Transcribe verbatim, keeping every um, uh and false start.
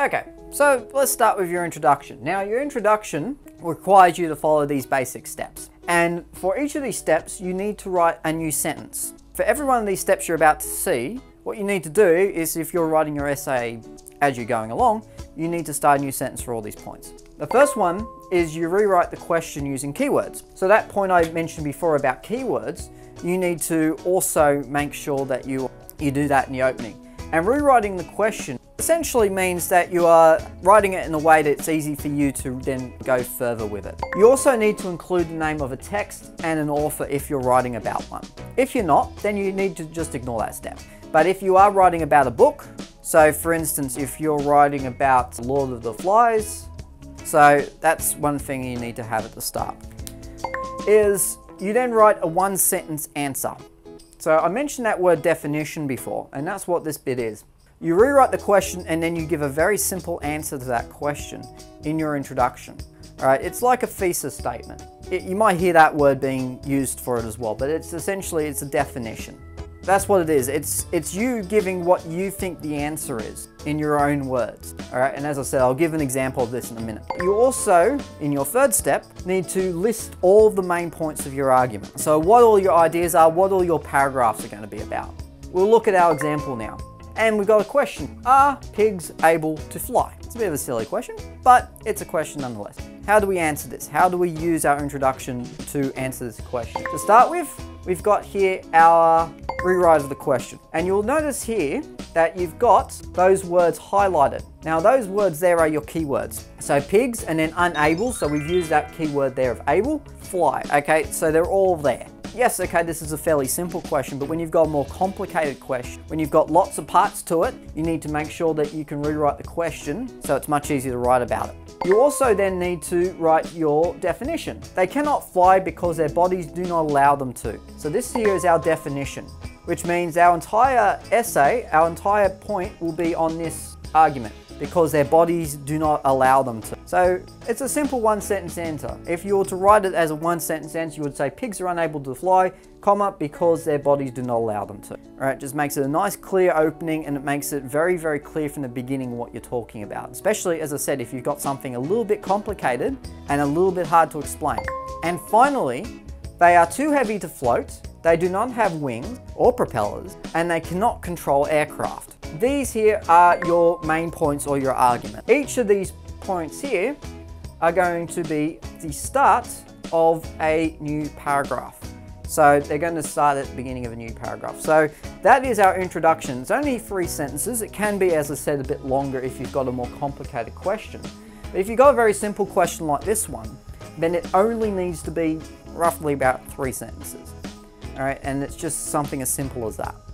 Okay, so let's start with your introduction. Now, your introduction requires you to follow these basic steps. And for each of these steps, you need to write a new sentence. For every one of these steps you're about to see, what you need to do is, if you're writing your essay as you're going along, you need to start a new sentence for all these points. The first one is you rewrite the question using keywords. So that point I mentioned before about keywords, you need to also make sure that you, you do that in the opening. And rewriting the question essentially means that you are writing it in a way that it's easy for you to then go further with it. You also need to include the name of a text and an author if you're writing about one. If you're not, then you need to just ignore that step. But if you are writing about a book, so for instance, if you're writing about Lord of the Flies, so that's one thing you need to have at the start, is you then write a one sentence answer. So I mentioned that word definition before, and that's what this bit is. You rewrite the question and then you give a very simple answer to that question in your introduction. All right, it's like a thesis statement. It, you might hear that word being used for it as well, but it's essentially, it's a definition. That's what it is. It's, it's you giving what you think the answer is in your own words. All right, and as I said, I'll give an example of this in a minute. You also, in your third step, need to list all the main points of your argument. So what all your ideas are, what all your paragraphs are going to be about. We'll look at our example now. And we've got a question. Are pigs able to fly? It's a bit of a silly question, but it's a question nonetheless. How do we answer this? How do we use our introduction to answer this question? To start with, we've got here our rewrite of the question. And you'll notice here that you've got those words highlighted. Now those words there are your keywords. So pigs and then unable, so we've used that keyword there of able, fly. Okay, so they're all there. Yes, okay, this is a fairly simple question, but when you've got a more complicated question, when you've got lots of parts to it, you need to make sure that you can rewrite the question so it's much easier to write about it. You also then need to write your definition. They cannot fly because their bodies do not allow them to. So this here is our definition, which means our entire essay, our entire point will be on this argument, because their bodies do not allow them to. So it's a simple one sentence answer. If you were to write it as a one sentence answer, you would say pigs are unable to fly, comma, because their bodies do not allow them to. All right, just makes it a nice clear opening, and it makes it very, very clear from the beginning what you're talking about. Especially, as I said, if you've got something a little bit complicated and a little bit hard to explain. And finally, they are too heavy to float, they do not have wings or propellers, and they cannot control aircraft. These here are your main points or your argument. Each of these points here are going to be the start of a new paragraph. So they're going to start at the beginning of a new paragraph. So that is our introduction. It's only three sentences. It can be, as I said, a bit longer if you've got a more complicated question. But if you've got a very simple question like this one, then it only needs to be roughly about three sentences. All right, and it's just something as simple as that.